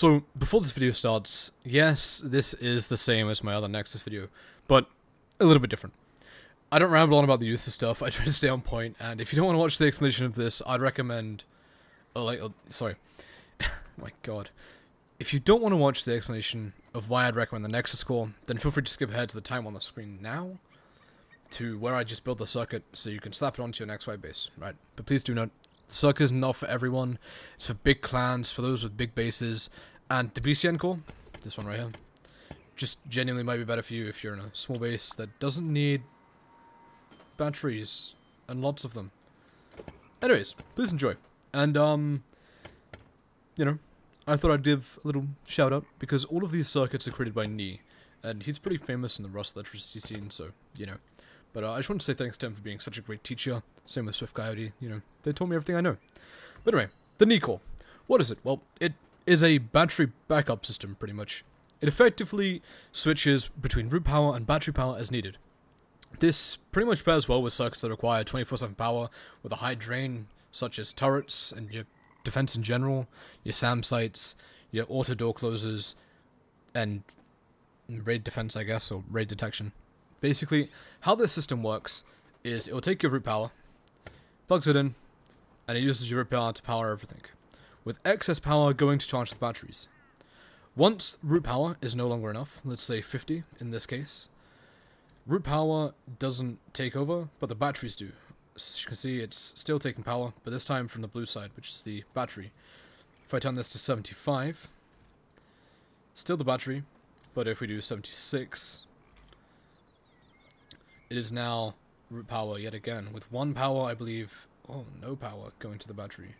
So, before this video starts, yes, this is the same as my other Nexus video, but a little bit different. I don't ramble on about the useless stuff, I try to stay on point, and if you don't want to watch the explanation of this, I'd recommend... If you don't want to watch the explanation of why I'd recommend the Nexus core, then feel free to skip ahead to the time on the screen now, to where I just built the circuit so you can slap it onto your next wide base, right? But please do note, the circuit is not for everyone, it's for big clans, for those with big bases, and the BCN core, this one right here, just genuinely might be better for you if you're in a small base that doesn't need batteries, and lots of them. Anyways, please enjoy, and you know, I thought I'd give a little shout out, because all of these circuits are created by NE, and he's pretty famous in the Rust electricity scene, so, you know. But I just want to say thanks to him for being such a great teacher, same with Swift Coyote, you know, they taught me everything I know. But anyway, the NE core. What is it? Well, it is a battery backup system, pretty much. It effectively switches between root power and battery power as needed. This pretty much pairs well with circuits that require 24/7 power with a high drain, such as turrets and your defense in general, your SAM sites, your auto door closers, and raid defense, I guess, or raid detection. Basically, how this system works is it will take your root power, plugs it in, and it uses your root power to power everything, with excess power going to charge the batteries. Once root power is no longer enough, let's say 50 in this case, root power doesn't take over, but the batteries do. As you can see, it's still taking power, but this time from the blue side, which is the battery. If I turn this to 75, still the battery, but if we do 76... it is now root power yet again, with one power, I believe, oh, no power going to the battery.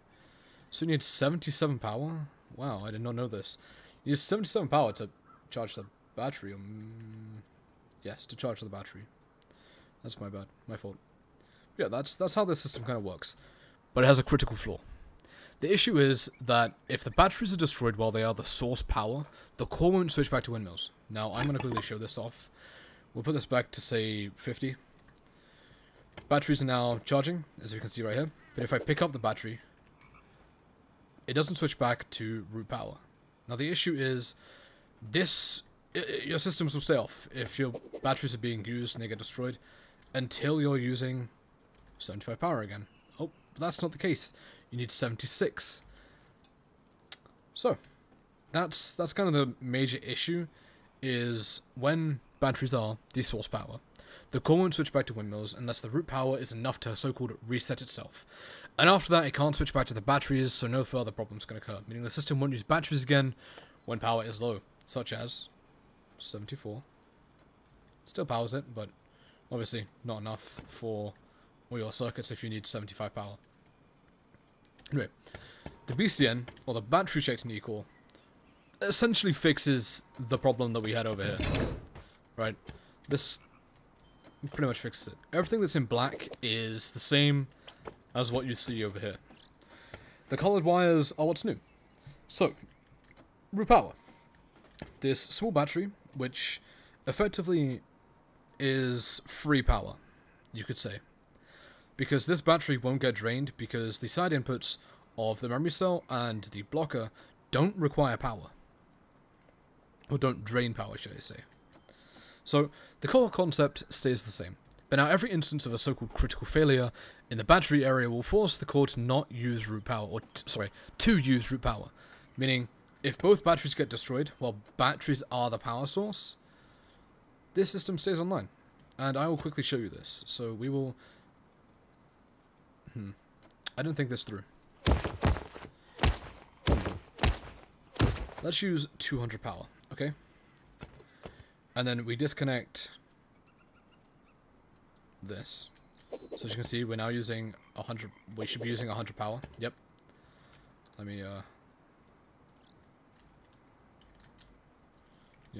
So you need 77 power? Wow, I did not know this. You need 77 power to charge the battery. Yes, to charge the battery. That's my bad, my fault. Yeah, that's how this system kind of works. But it has a critical flaw. The issue is that if the batteries are destroyed while they are the source power, the core won't switch back to windmills. Now, I'm going to quickly show this off. We'll put this back to, say, 50. Batteries are now charging, as you can see right here. But if I pick up the battery, it doesn't switch back to root power. Now, the issue is this... your systems will stay off if your batteries are being used and they get destroyed until you're using 75 power again. Oh, but that's not the case. You need 76. So, that's kind of the major issue, is when... batteries are the source power, the core won't switch back to windmills unless the root power is enough to so-called reset itself. And after that, it can't switch back to the batteries, so no further problems can occur, meaning the system won't use batteries again when power is low, such as 74. Still powers it, but obviously not enough for all your circuits if you need 75 power. Anyway, the BCN, or the battery checked NE core, essentially fixes the problem that we had over here. Right, this pretty much fixes it. Everything that's in black is the same as what you see over here. The colored wires are what's new. So, root power. This small battery, which effectively is free power, you could say. Because this battery won't get drained because the side inputs of the memory cell and the blocker don't require power. Or don't drain power, should I say. So, the core concept stays the same, but now every instance of a so-called critical failure in the battery area will force the core to not use root power, or to use root power. Meaning, if both batteries get destroyed, while batteries are the power source, this system stays online. And I will quickly show you this, so we will... I didn't think this through. Let's use 200 power, okay? And then we disconnect this. So as you can see, we're now using 100. We should be using 100 power. Yep. Let me. Yeah,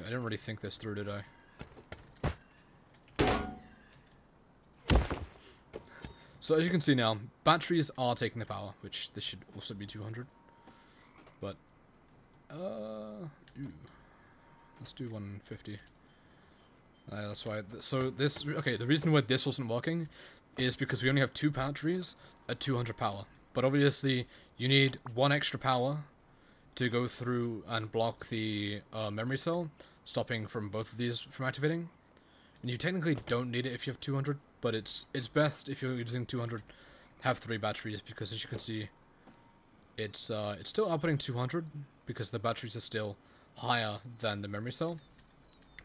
I didn't really think this through, did I? So as you can see now, batteries are taking the power, which this should also be 200. But let's do 150. That's why, so this, okay, the reason why this wasn't working is because we only have two batteries at 200 power. But obviously, you need one extra power to go through and block the memory cell, stopping from both of these from activating. And you technically don't need it if you have 200, but it's best if you're using 200, have 3 batteries, because as you can see, it's still outputting 200 because the batteries are still higher than the memory cell.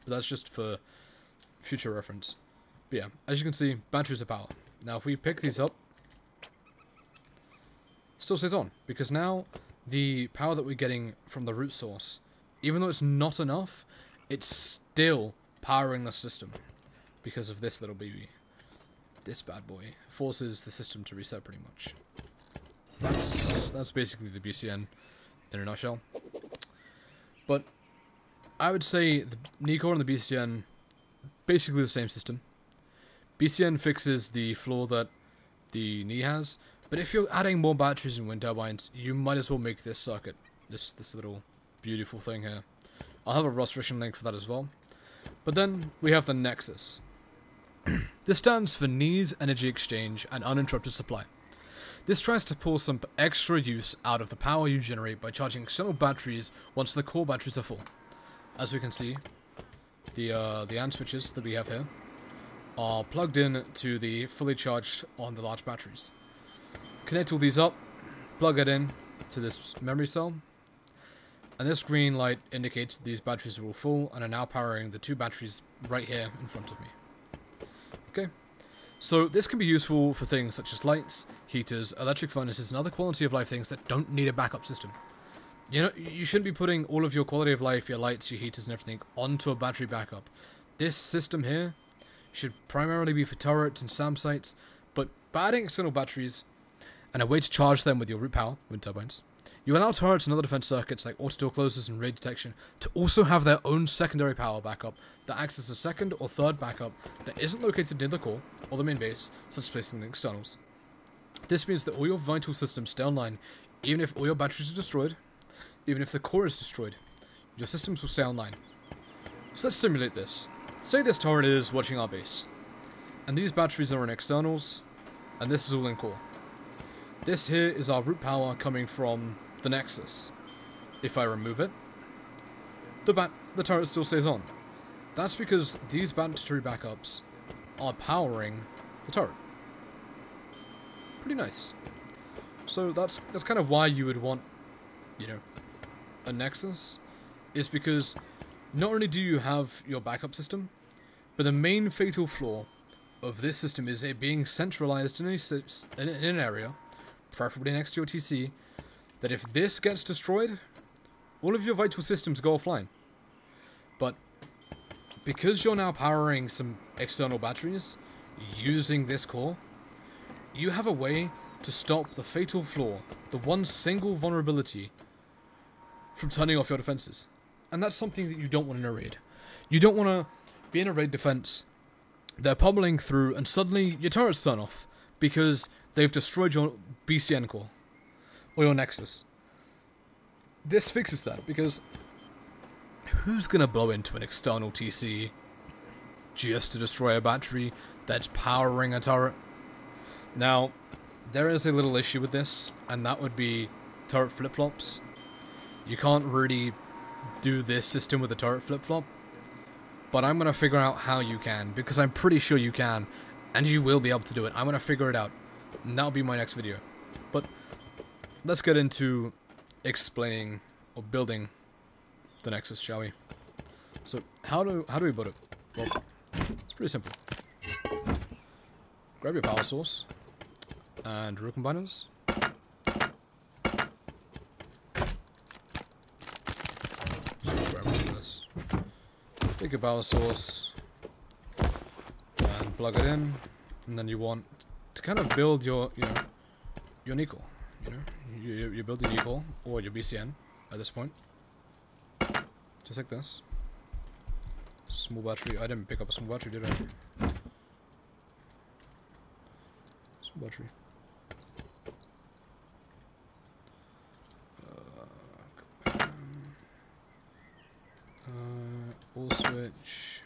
But that's just for future reference. But yeah, as you can see, batteries are powered. Now if we pick these up, still stays on, because now the power that we're getting from the root source, even though it's not enough, it's still powering the system because of this little baby. This bad boy forces the system to reset pretty much. That's basically the BCN in a nutshell. But I would say the NECUS and the BCN, basically the same system. BCN fixes the flaw that the NE has, but if you're adding more batteries and wind turbines, you might as well make this circuit, this little beautiful thing here. I'll have a rustrician link for that as well. But then we have the NEXUS. This stands for NE's Energy Exchange and Uninterrupted Supply. This tries to pull some extra use out of the power you generate by charging external batteries once the core batteries are full. As we can see, the AND switches that we have here are plugged in to the fully charged on the large batteries. Connect all these up, plug it in to this memory cell, and this green light indicates that these batteries are all full and are now powering the 2 batteries right here in front of me. Okay, so this can be useful for things such as lights, heaters, electric furnaces, and other quality of life things that don't need a backup system. You know, you shouldn't be putting all of your quality of life, your lights, your heaters, and everything onto a battery backup. This system here should primarily be for turrets and SAM sites, but by adding external batteries and a way to charge them with your root power, wind turbines, you allow turrets and other defense circuits like auto-door closers and raid detection to also have their own secondary power backup that acts as a second or third backup that isn't located near the core or the main base, such as placing the externals. This means that all your vital systems stay online, even if all your batteries are destroyed, even if the core is destroyed, your systems will stay online. So let's simulate this. Say this turret is watching our base, and these batteries are in externals, and this is all in core. This here is our root power coming from the NEXUS. If I remove it, the turret still stays on. That's because these battery backups are powering the turret. Pretty nice. So that's kind of why you would want, you know, a NEXUS, is because not only do you have your backup system, but the main fatal flaw of this system is it being centralized in an area, preferably next to your TC, that if this gets destroyed, all of your vital systems go offline. But because you're now powering some external batteries using this core, you have a way to stop the fatal flaw, the one single vulnerability, from turning off your defenses. And that's something that you don't want in a raid. You don't want to be in a raid defense, they're pummeling through, and suddenly your turrets turn off because they've destroyed your BCN core or your NEXUS. This fixes that, because who's gonna blow into an external TC just to destroy a battery that's powering a turret? Now, there is a little issue with this, and that would be turret flip-flops. You can't really do this system with a turret flip-flop, but I'm gonna figure out how you can, because I'm pretty sure you can, and you will be able to do it. I'm gonna figure it out, and that'll be my next video. But let's get into explaining or building the NEXUS, shall we? So how do we build it? Well, it's pretty simple. Grab your power source and root combiners. Just grab this. Take your power source and plug it in, and then you want to kind of build your your NECUS. You build your NECUS or your BCN at this point, just like this. Small battery. I didn't pick up a small battery, did I? Small battery. All switch.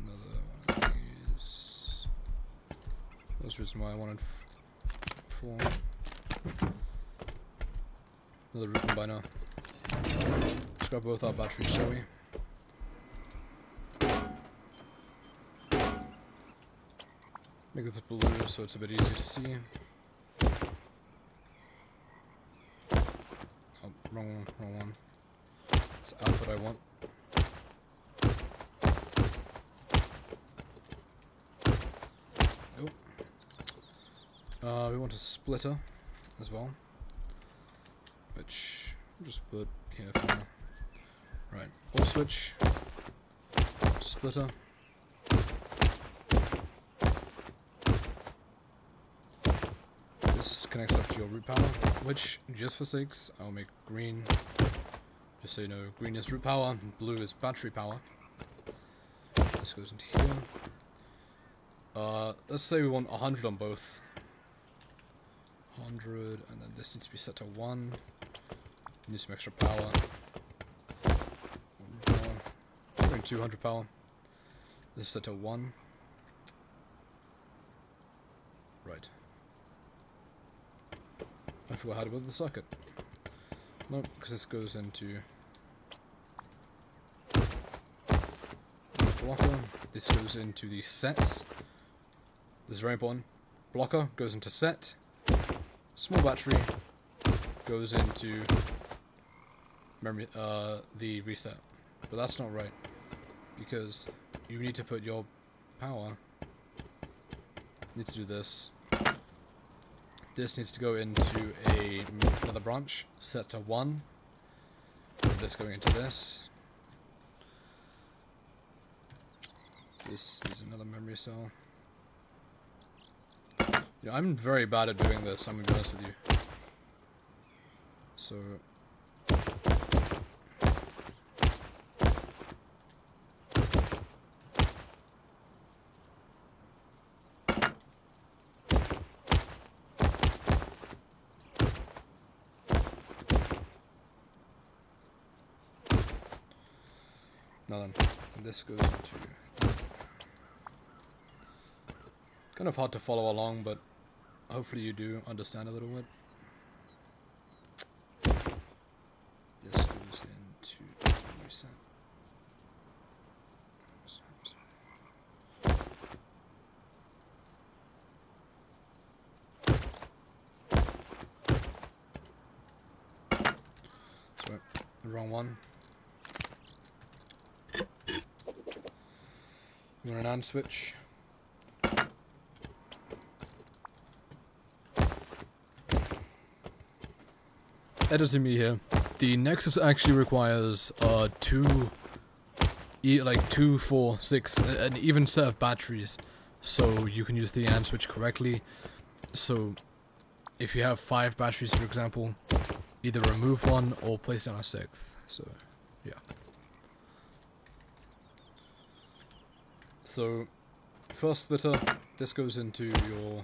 Another one of these. That's the reason why I wanted. Another Rubin by now. Let's grab both our batteries, shall we? Make this blue so it's a bit easier to see. Oh, wrong one. That's out what I want. Nope. We want a splitter as well, which we'll just put here for now. Right, ball switch, splitter. Connects up to your root power, which, just for sakes, I'll make green, just so you know, green is root power, and blue is battery power. This goes into here. Let's say we want 100 on both. 100, and then this needs to be set to 1. We need some extra power. 200 power. This is set to 1. Right. I forgot how to build the circuit. No, nope, because this goes into blocker. This goes into the set. This is very important. Blocker goes into set. Small battery goes into memory, the reset. But that's not right, because you need to put your power. You need to do this. This needs to go into another branch, set to 1. This going into this. This is another memory cell. You know, I'm very bad at doing this, I'm going to be honest with you. So... This goes into... Kind of hard to follow along, but hopefully you do understand a little bit. This goes into the reset. Sorry, wrong one. You want an AND switch? Editing me here. The Nexus actually requires 2, 4, 6, an even set of batteries, so you can use the AND switch correctly. So, if you have 5 batteries, for example, either remove one or place down a 6th. So, yeah. So, first splitter, this goes into your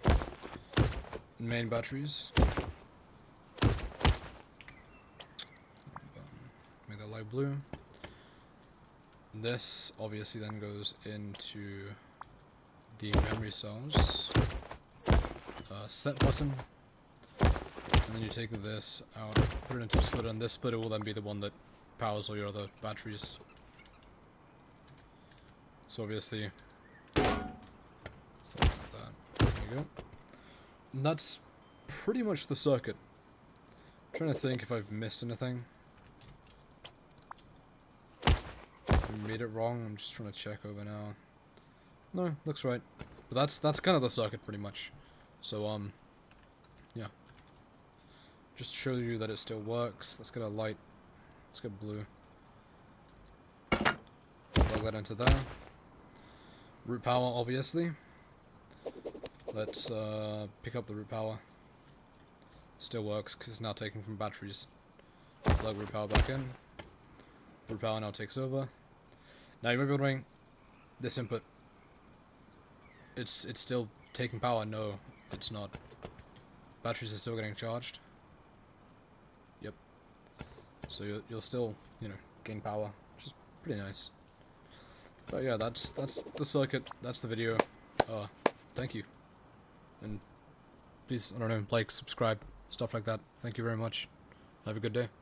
main batteries. Make that light blue. This obviously then goes into the memory cells. Set button. And then you take this out, put it into a splitter, and this splitter will then be the one that powers all your other batteries. So obviously, something like that. There you go. And that's pretty much the circuit. I'm trying to think if I've missed anything. If I made it wrong, I'm just trying to check over now. No, looks right. But that's kind of the circuit pretty much. So yeah. Just to show you that it still works. Let's get a light. Let's get blue. Plug that into there. Root power, obviously. Let's pick up the root power. Still works because it's now taken from batteries. Plug root power back in. Root power now takes over. Now you might be wondering, this input, it's still taking power? No, it's not. Batteries are still getting charged. Yep. So you'll still, you know, gain power, which is pretty nice. But yeah, that's the circuit, that's the video. Thank you. And please, I don't know, like, subscribe, stuff like that. Thank you very much. Have a good day.